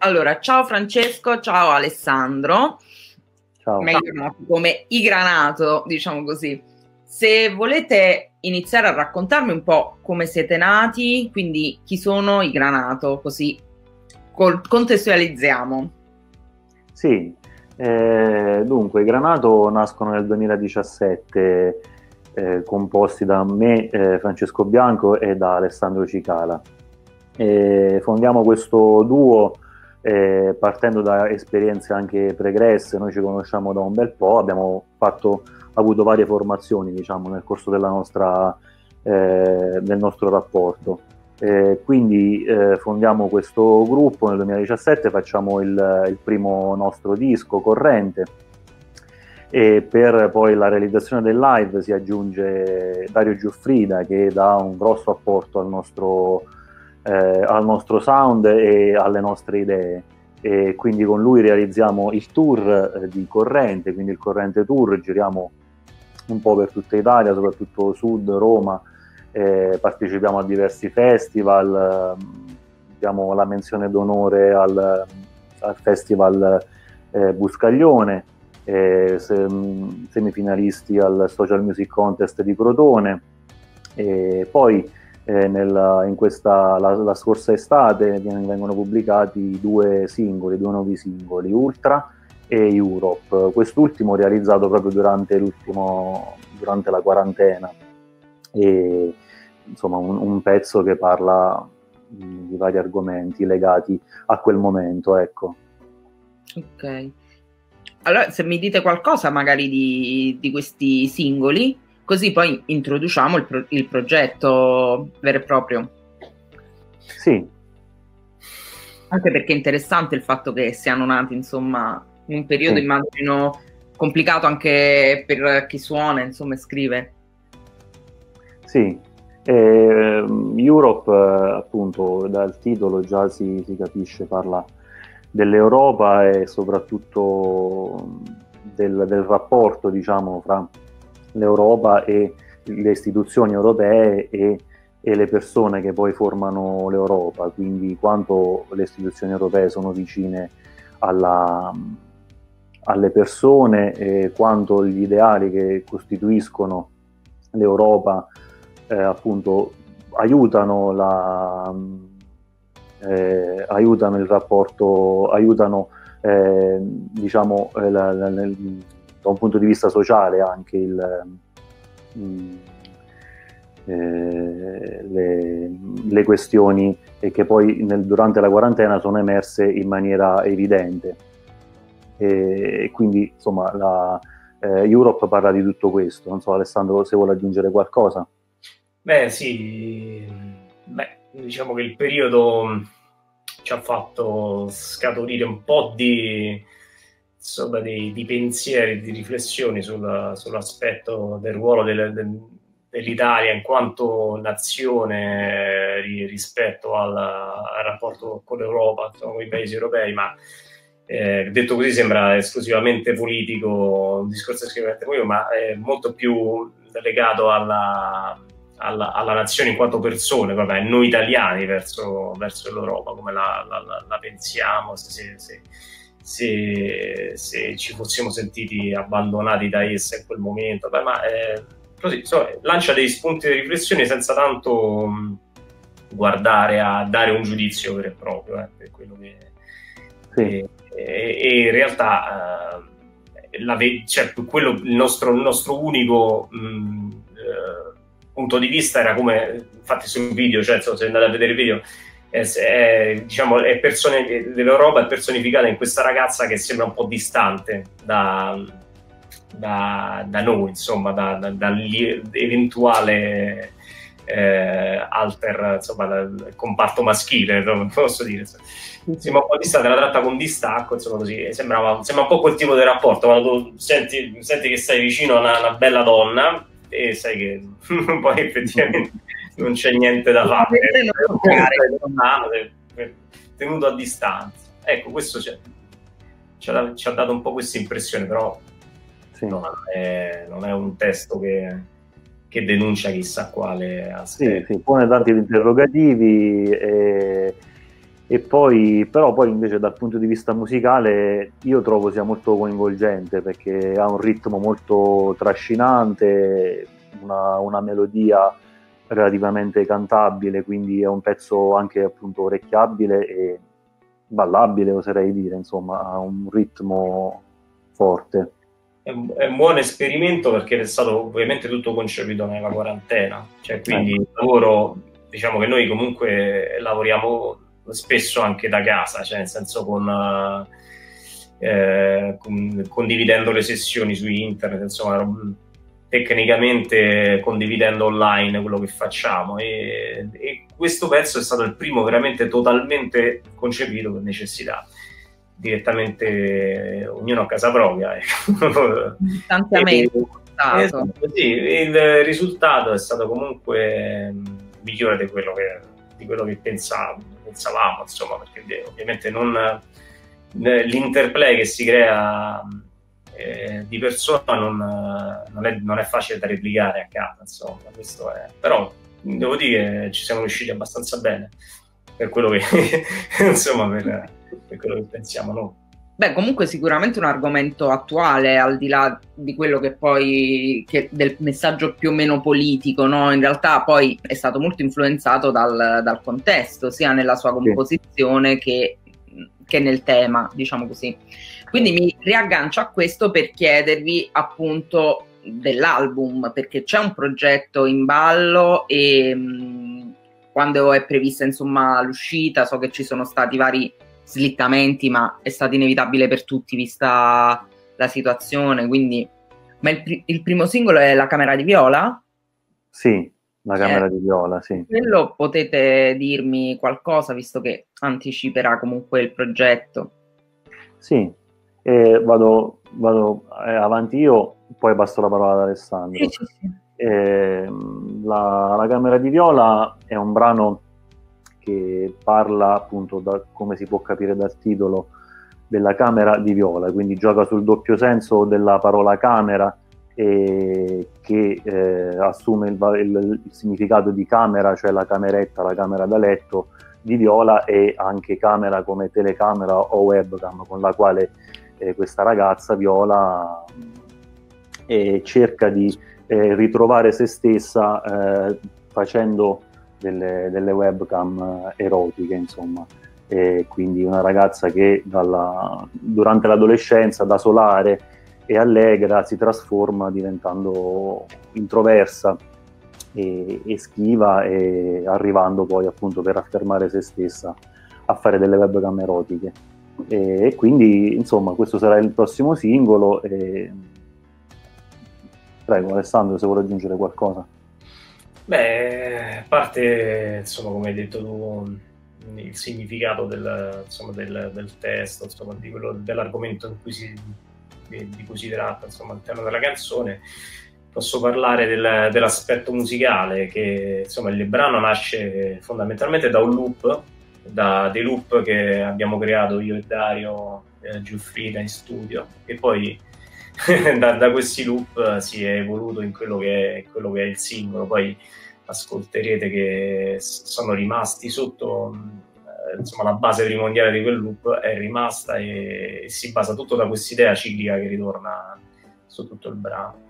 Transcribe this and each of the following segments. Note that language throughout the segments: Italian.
Allora, ciao Francesco, ciao Alessandro, ciao. Meglio come i Granato, diciamo così. Se volete iniziare a raccontarmi un po' come siete nati, quindi chi sono i Granato, così contestualizziamo. Sì, dunque i Granato nascono nel 2017, composti da me, Francesco Bianco, e da Alessandro Cicala. Fondiamo questo duo partendo da esperienze anche pregresse. Noi ci conosciamo da un bel po', abbiamo avuto varie formazioni, diciamo, nel corso della nostra, del nostro rapporto. Quindi fondiamo questo gruppo nel 2017, facciamo il primo nostro disco, Corrente, e per poi la realizzazione del live si aggiunge Dario Giuffrida, che dà un grosso apporto al nostro sound e alle nostre idee, e quindi con lui realizziamo il tour di Corrente, quindi il Corrente Tour. Giriamo un po' per tutta Italia, soprattutto Sud, Roma, partecipiamo a diversi festival, diamo la menzione d'onore al festival Buscaglione, semifinalisti al Social Music Contest di Crotone, e poi la scorsa estate vengono pubblicati due nuovi singoli, Ultra e Europe, quest'ultimo realizzato proprio durante la quarantena, e insomma un pezzo che parla di vari argomenti legati a quel momento, ecco. Ok, allora se mi dite qualcosa magari di questi singoli, così poi introduciamo il progetto vero e proprio. Sì. Anche perché è interessante il fatto che siano nati, insomma, in un periodo, sì, immagino, complicato anche per chi suona, insomma, e scrive. Sì. Europe, appunto, dal titolo già si capisce, parla dell'Europa e soprattutto del rapporto, diciamo, fra l'Europa e le istituzioni europee e le persone che poi formano l'Europa, quindi quanto le istituzioni europee sono vicine alle persone e quanto gli ideali che costituiscono l'Europa appunto aiutano il rapporto, aiutano diciamo da un punto di vista sociale anche le questioni che poi durante la quarantena sono emerse in maniera evidente, e quindi insomma Europe parla di tutto questo. Non so Alessandro se vuole aggiungere qualcosa. Beh sì, diciamo che il periodo ci ha fatto scaturire un po' di pensieri, di riflessioni sull'aspetto del ruolo dell'Italia in quanto nazione rispetto al rapporto con l'Europa, con i paesi europei, ma detto così sembra esclusivamente politico, un discorso esclusivamente politico, ma è molto più legato alla nazione in quanto persone, vabbè, noi italiani verso l'Europa, come la pensiamo, se ci fossimo sentiti abbandonati da essa in quel momento. Beh, ma così, insomma, lancia degli spunti di riflessione senza tanto guardare a dare un giudizio vero e proprio per quello che sì. E in realtà cioè, il nostro unico punto di vista era, come infatti sul video, cioè insomma, se andate a vedere il video, diciamo, l'Europa è personificata in questa ragazza che sembra un po' distante da noi, insomma, dall'eventuale insomma, dal comparto maschile, posso dire. Sembra un po' distante, la tratta con distacco, insomma, così. Sembra un po' quel tipo di rapporto, quando tu senti che stai vicino a una bella donna e sai che poi effettivamente non c'è niente da fare, tenuto a distanza. Ecco, questo ci ha dato un po' questa impressione, però sì, non è un testo che denuncia chissà quale aspetto. Sì, pone tanti interrogativi, E poi, però poi invece dal punto di vista musicale io trovo sia molto coinvolgente, perché ha un ritmo molto trascinante, una melodia relativamente cantabile, quindi è un pezzo anche appunto orecchiabile e ballabile, oserei dire, insomma ha un ritmo forte. È un buon esperimento perché è stato ovviamente tutto concepito nella quarantena, cioè quindi il lavoro, diciamo che noi comunque lavoriamo spesso anche da casa, cioè nel senso con condividendo le sessioni su internet, insomma tecnicamente condividendo online quello che facciamo, e questo pezzo è stato il primo veramente totalmente concepito per necessità, direttamente ognuno a casa propria, sì, il risultato è stato comunque migliore di quello che pensavamo, insomma, perché ovviamente l'interplay che si crea di persona non è facile da replicare a casa, insomma, questo è, però devo dire che ci siamo riusciti abbastanza bene per quello che, insomma, per quello che pensiamo noi. Beh, comunque sicuramente un argomento attuale, al di là di quello che poi, del messaggio più o meno politico, no? In realtà poi è stato molto influenzato dal contesto, sia nella sua composizione che nel tema, diciamo così. Quindi mi riaggancio a questo per chiedervi appunto dell'album, perché c'è un progetto in ballo e quando è prevista insomma l'uscita, so che ci sono stati vari slittamenti, ma è stato inevitabile per tutti vista la situazione, quindi il primo singolo è La Camera di Viola? Sì, La Camera di Viola, sì. Quello potete dirmi qualcosa, visto che anticiperà comunque il progetto? Sì, vado avanti io, poi passo la parola ad Alessandro. Sì, sì, sì. La Camera di Viola è un brano che parla appunto, come si può capire dal titolo, della camera di viola, quindi gioca sul doppio senso della parola camera, che assume il significato di camera, cioè la cameretta, la camera da letto, di viola, e anche camera come telecamera o webcam, con la quale questa ragazza Viola cerca di ritrovare se stessa facendo delle webcam erotiche, insomma, e quindi una ragazza che durante l'adolescenza, da solare e allegra, si trasforma diventando introversa e schiva, e arrivando poi appunto, per affermare se stessa, a fare delle webcam erotiche, e quindi insomma questo sarà il prossimo singolo. Prego Alessandro, se vuole aggiungere qualcosa. Beh, a parte, insomma, come hai detto tu, il significato del testo, insomma, dell'argomento di cui si tratta, insomma, all'interno della canzone, posso parlare dell'aspetto musicale, che insomma il brano nasce fondamentalmente da un loop, da dei loop che abbiamo creato io e Dario Giuffrida in studio, e poi da questi loop si è evoluto in quello che è il singolo. Poi ascolterete che sono rimasti sotto, insomma la base primordiale di quel loop è rimasta, e si basa tutto da quest'idea ciclica che ritorna su tutto il brano.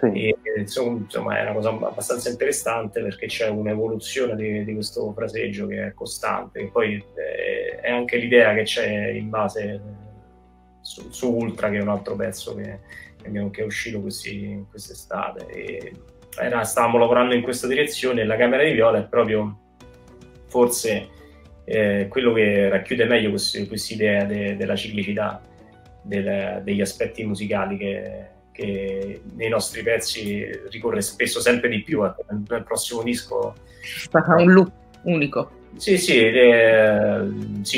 Sì. E, insomma è una cosa abbastanza interessante, perché c'è un'evoluzione di questo fraseggio che è costante, e poi è anche l'idea che c'è in base su Ultra, che è un altro pezzo che è uscito quest'estate, e stavamo lavorando in questa direzione. La Camera di Viola è proprio forse quello che racchiude meglio questa idea della ciclicità degli aspetti musicali che nei nostri pezzi ricorre spesso sempre di più. Nel prossimo disco sarà un loop unico. Sì,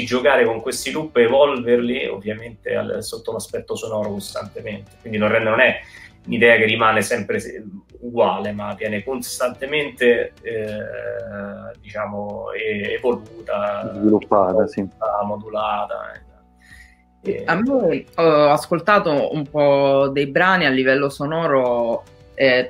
giocare con questi loop, evolverli ovviamente sotto l'aspetto sonoro costantemente, quindi non è un'idea che rimane sempre uguale, ma viene costantemente diciamo evoluta, sviluppata, modulata. A me, ho ascoltato un po' dei brani a livello sonoro,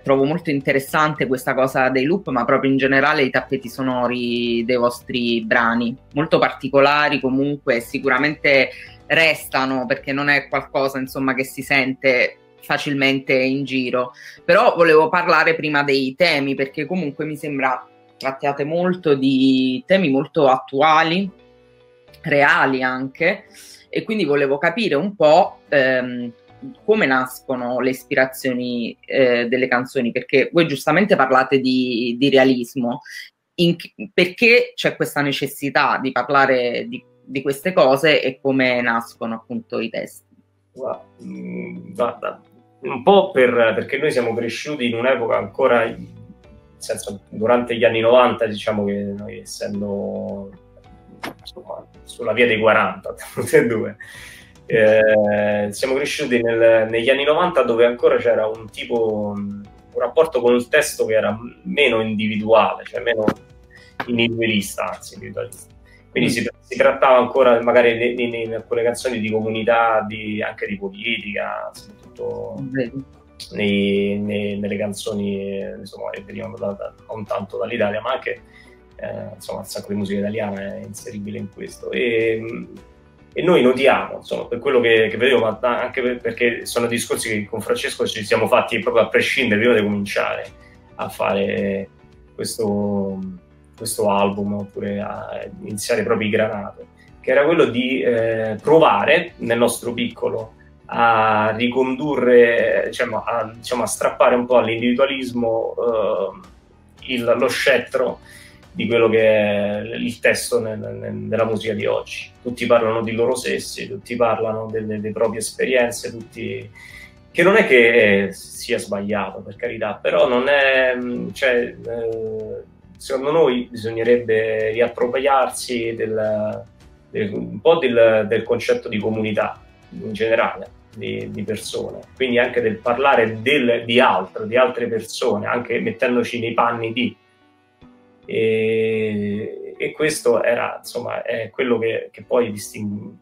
trovo molto interessante questa cosa dei loop, ma proprio in generale i tappeti sonori dei vostri brani, molto particolari comunque, sicuramente restano, perché non è qualcosa, insomma, che si sente facilmente in giro. Però volevo parlare prima dei temi, perché comunque mi sembra trattiate molto di temi molto attuali, reali anche, e quindi volevo capire un po' come nascono le ispirazioni delle canzoni, perché voi giustamente parlate di realismo. Perché c'è questa necessità di parlare di queste cose e come nascono appunto i testi? Guarda, un po' perché noi siamo cresciuti in un'epoca ancora, nel senso, durante gli anni 90, diciamo che noi, essendo insomma, sulla via dei 40, tutti e due, siamo cresciuti negli anni 90, dove ancora c'era un rapporto con il testo che era meno individuale, cioè meno individualista, anzi individualista. Quindi si trattava ancora, magari in alcune canzoni, di comunità, anche di politica, soprattutto nelle canzoni, insomma, che venivano non tanto dall'Italia, ma anche, insomma, un sacco di musica italiana è inseribile in questo. E noi notiamo, insomma, per quello che vedevo, ma anche perché sono discorsi che con Francesco ci siamo fatti proprio a prescindere, prima di cominciare a fare questo album, oppure a iniziare proprio i Granato, che era quello di provare nel nostro piccolo a ricondurre, diciamo, a strappare un po' all'individualismo lo scettro di quello che è il testo della musica di oggi. Tutti parlano di loro stessi, tutti parlano delle proprie esperienze, tutti... che non è che sia sbagliato, per carità, però non è... Cioè, secondo noi bisognerebbe riappropriarsi un po' del concetto di comunità in generale, di persone, quindi anche del parlare di altre persone, anche mettendoci nei panni di... E questo era, insomma, è quello che poi distingue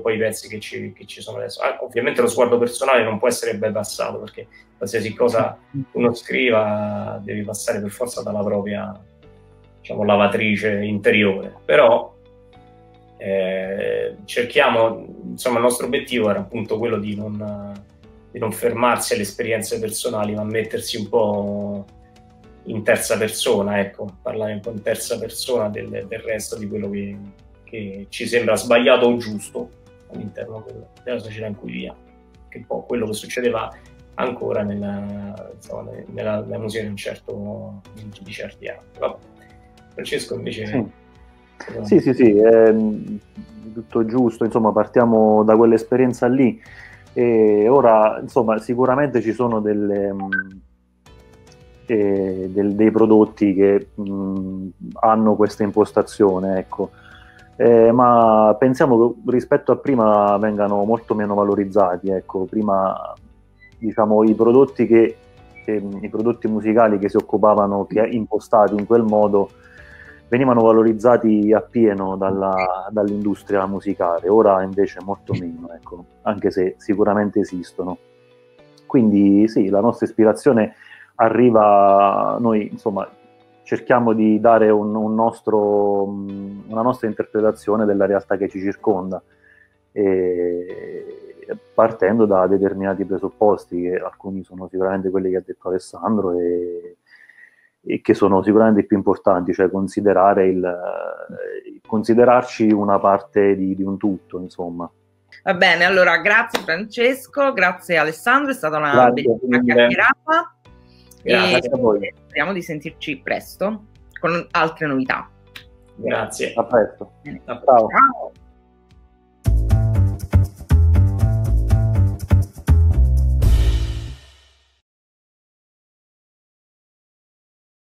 poi i pezzi che ci sono adesso. Ovviamente lo sguardo personale non può essere bypassato, perché qualsiasi cosa uno scriva deve passare per forza dalla propria, diciamo, lavatrice interiore. Però cerchiamo, insomma, il nostro obiettivo era appunto quello di non fermarsi alle esperienze personali, ma mettersi un po' in terza persona, ecco, parlare un po' in terza persona del resto, di quello che ci sembra sbagliato o giusto all'interno della società in cui viviamo, che è un po' quello che succedeva ancora nella musica di certi anni. Vabbè. Francesco invece... Sì, è tutto giusto, insomma, partiamo da quell'esperienza lì, e ora, insomma, sicuramente ci sono dei prodotti che hanno questa impostazione, ecco. Ma pensiamo che rispetto a prima vengano molto meno valorizzati, ecco. Prima, diciamo, i prodotti musicali che si occupavano, che impostati in quel modo, venivano valorizzati appieno dall'industria musicale. Ora invece molto meno, ecco, anche se sicuramente esistono. Quindi sì, la nostra ispirazione arriva, noi, insomma, cerchiamo di dare una nostra interpretazione della realtà che ci circonda, partendo da determinati presupposti, che alcuni sono sicuramente quelli che ha detto Alessandro e che sono sicuramente più importanti, cioè considerarci una parte di un tutto, insomma. Va bene, allora grazie Francesco, grazie Alessandro, è stata una bellissima chiacchierata. Grazie a voi. Speriamo di sentirci presto con altre novità. Grazie. A presto. Ciao.